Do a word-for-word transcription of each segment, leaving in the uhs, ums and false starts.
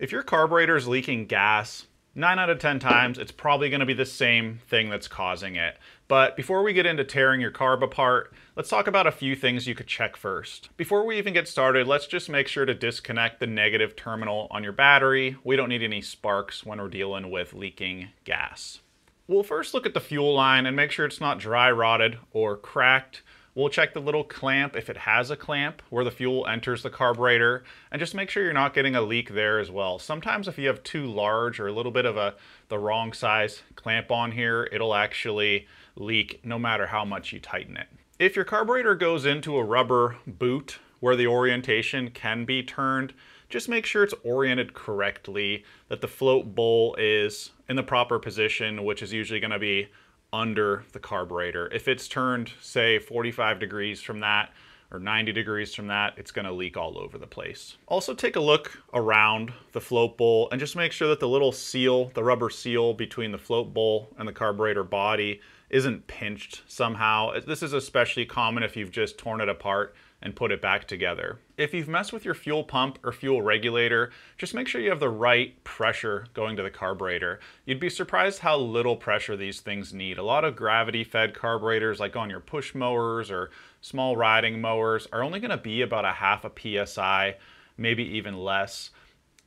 If your carburetor is leaking gas, nine out of ten times, it's probably going to be the same thing that's causing it. But before we get into tearing your carb apart, let's talk about a few things you could check first. Before we even get started, let's just make sure to disconnect the negative terminal on your battery. We don't need any sparks when we're dealing with leaking gas. We'll first look at the fuel line and make sure it's not dry rotted or cracked. We'll check the little clamp, if it has a clamp, where the fuel enters the carburetor, and just make sure you're not getting a leak there as well. Sometimes if you have too large or a little bit of a the wrong size clamp on here, it'll actually leak no matter how much you tighten it. If your carburetor goes into a rubber boot where the orientation can be turned, just make sure it's oriented correctly, that the float bowl is in the proper position, which is usually going to be under the carburetor. If it's turned, say, forty-five degrees from that or ninety degrees from that, it's going to leak all over the place. Also take a look around the float bowl and just make sure that the little seal, the rubber seal between the float bowl and the carburetor body isn't pinched somehow. This is especially common if you've just torn it apart and put it back together. If you've messed with your fuel pump or fuel regulator, just make sure you have the right pressure going to the carburetor. You'd be surprised how little pressure these things need. A lot of gravity-fed carburetors, like on your push mowers or small riding mowers, are only gonna be about a half a P S I, maybe even less.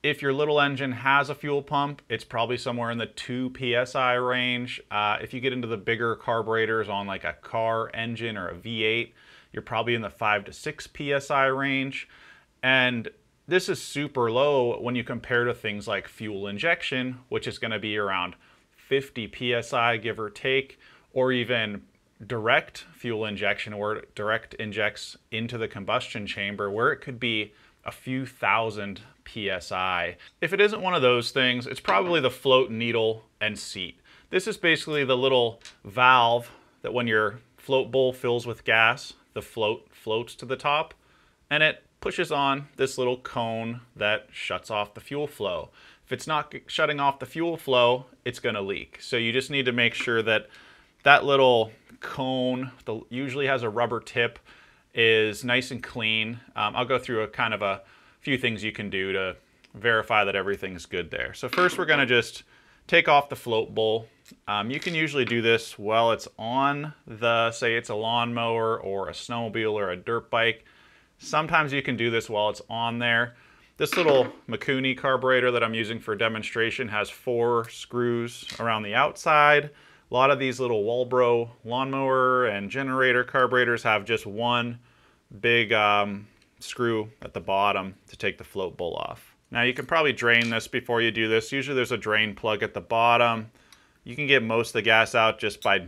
If your little engine has a fuel pump, it's probably somewhere in the two P S I range. Uh, if you get into the bigger carburetors on like a car engine or a V eight, you're probably in the five to six P S I range. And this is super low when you compare to things like fuel injection, which is gonna be around fifty P S I, give or take, or even direct fuel injection, where it direct injects into the combustion chamber, where it could be a few thousand P S I. If it isn't one of those things, it's probably the float, needle, and seat. This is basically the little valve that when your float bowl fills with gas, the float floats to the top and it pushes on this little cone that shuts off the fuel flow. If it's not shutting off the fuel flow, it's gonna leak. So you just need to make sure that that little cone, the, usually has a rubber tip, is nice and clean. Um, I'll go through a kind of a few things you can do to verify that everything's good there. So first we're gonna just take off the float bowl. Um, you can usually do this while it's on the, say it's a lawnmower or a snowmobile or a dirt bike. Sometimes you can do this while it's on there. This little Mikuni carburetor that I'm using for demonstration has four screws around the outside. A lot of these little Walbro lawnmower and generator carburetors have just one big um, screw at the bottom to take the float bowl off. Now you can probably drain this before you do this. Usually there's a drain plug at the bottom. You can get most of the gas out just by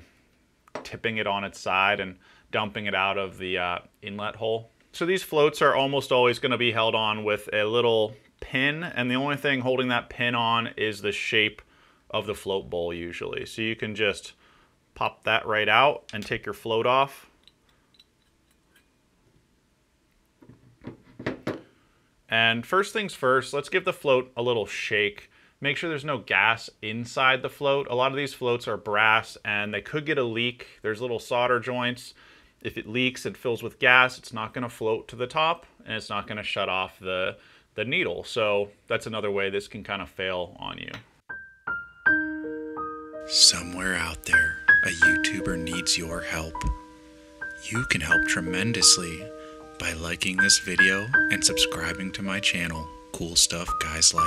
tipping it on its side and dumping it out of the uh, inlet hole. So these floats are almost always going to be held on with a little pin, and the only thing holding that pin on is the shape of the float bowl usually. So you can just pop that right out and take your float off. And first things first, let's give the float a little shake. Make sure there's no gas inside the float. A lot of these floats are brass and they could get a leak. There's little solder joints. If it leaks and fills with gas, it's not gonna float to the top and it's not gonna shut off the, the needle. So that's another way this can kind of fail on you. Somewhere out there, a YouTuber needs your help. You can help tremendously by liking this video and subscribing to my channel, Cool Stuff Guys Like.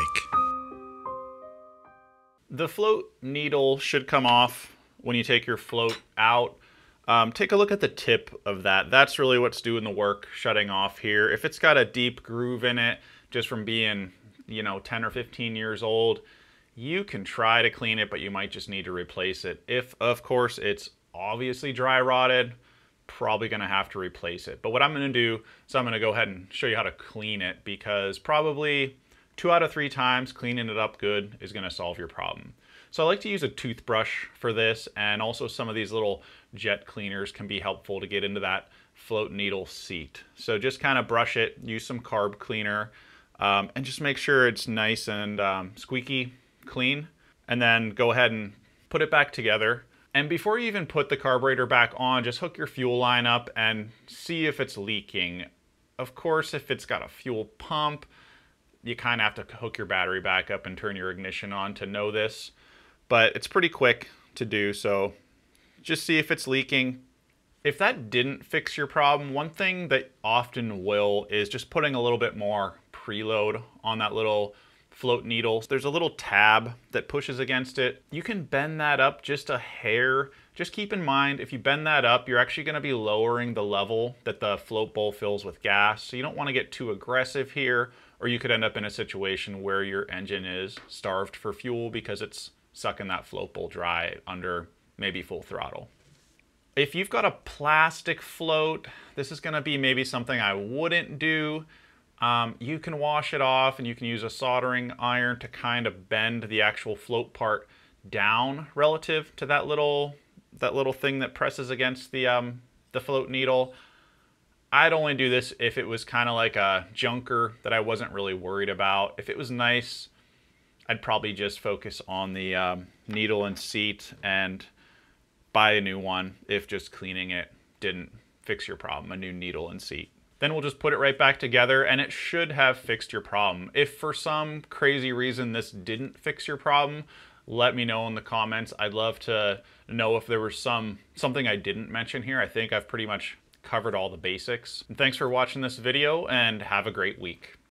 The float needle should come off when you take your float out. Um, take a look at the tip of that. That's really what's doing the work, shutting off here. If it's got a deep groove in it, just from being, you know, ten or fifteen years old, you can try to clean it, but you might just need to replace it. If, of course, it's obviously dry rotted, probably gonna have to replace it. But what I'm gonna do is I'm gonna go ahead and show you how to clean it, because probably two out of three times cleaning it up good is gonna solve your problem. So I like to use a toothbrush for this, and also some of these little jet cleaners can be helpful to get into that float needle seat. So just kind of brush it, use some carb cleaner, um, and just make sure it's nice and um, squeaky clean, and then go ahead and put it back together. And before you even put the carburetor back on, just hook your fuel line up and see if it's leaking. Of course, if it's got a fuel pump, you kind of have to hook your battery back up and turn your ignition on to know this. But it's pretty quick to do, so just see if it's leaking. If that didn't fix your problem, one thing that often will is just putting a little bit more preload on that little float needle. There's a little tab that pushes against it. You can bend that up just a hair. Just keep in mind, if you bend that up, you're actually going to be lowering the level that the float bowl fills with gas. So you don't want to get too aggressive here, or you could end up in a situation where your engine is starved for fuel because it's sucking that float bowl dry under maybe full throttle. If you've got a plastic float, this is gonna be maybe something I wouldn't do. Um, you can wash it off, and you can use a soldering iron to kind of bend the actual float part down relative to that little that little thing that presses against the, um, the float needle. I'd only do this if it was kind of like a junker that I wasn't really worried about. If it was nice, I'd probably just focus on the um, needle and seat and buy a new one if just cleaning it didn't fix your problem, a new needle and seat. Then we'll just put it right back together and it should have fixed your problem. If for some crazy reason this didn't fix your problem, let me know in the comments. I'd love to know if there was some something I didn't mention here. I think I've pretty much covered all the basics. And thanks for watching this video and have a great week.